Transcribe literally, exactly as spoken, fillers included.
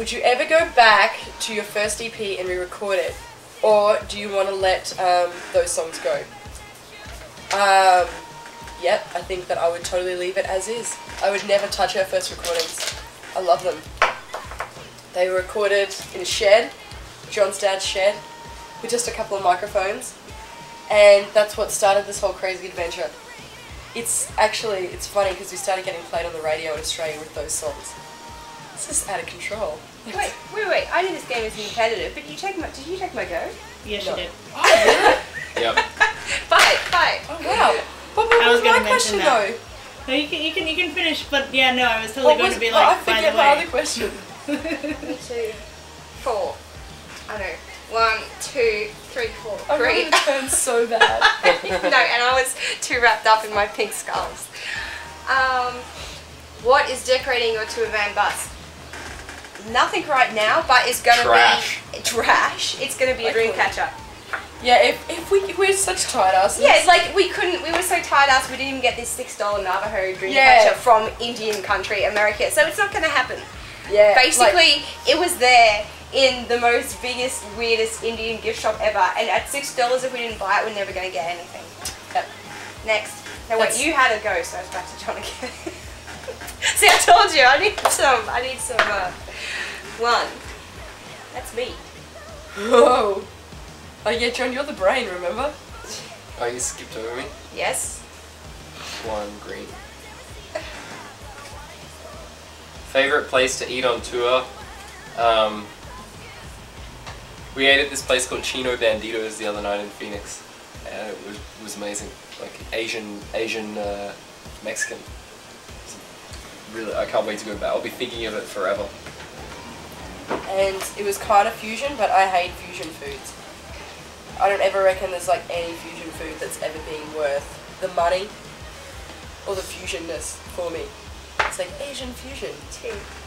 Would you ever go back to your first E P and re-record it, or do you want to let um, those songs go? Um, yep, I think that I would totally leave it as is. I would never touch our first recordings. I love them. They were recorded in a shed, John's dad's shed, with just a couple of microphones, and that's what started this whole crazy adventure. It's actually, it's funny because we started getting played on the radio in Australia with those songs. It's just out of control. Wait, wait, wait, I knew this game was competitive, but you take my, did you take my go? Yes, no. You did. Oh, yeah? Yep. Fight, fight. Oh, wow. What, what I was, was my question that. Though? No, you can, you, can, you can finish, but yeah, no, I was totally what going was, to be like, oh, I forget my other question. One, two, four. I know. One, two, three, four. I three. I turned so bad. No, and I was too wrapped up in my pink skulls. Um, what is decorating your tour van bus? Nothing right now, but it's gonna trash. be trash. It's gonna be a dream catcher. Yeah, if, if we we're such tight asses. Yeah, it's like we couldn't. We were so tight ass. We didn't even get this six dollar Navajo dream yeah. catcher from Indian country, America. So it's not gonna happen. Yeah. Basically, like, it was there in the most biggest, weirdest Indian gift shop ever, and at six dollars, if we didn't buy it, we're never gonna get anything. Yep. Next. Now wait, you had a go, so it's back to John again. See, I told you. I need some. I need some. Uh, One. That's me. Whoa. Oh yeah, John, you're the brain, remember? Oh, you skipped over me? Yes. One green. Favourite place to eat on tour? Um, we ate at this place called Chino Banditos the other night in Phoenix. And it was, it was amazing. Like Asian, Asian uh, Mexican. Really, I can't wait to go back. I'll be thinking of it forever. And it was kind of fusion, but I hate fusion foods. I don't ever reckon there's like any fusion food that's ever been worth the money or the fusionness for me. It's like Asian fusion too.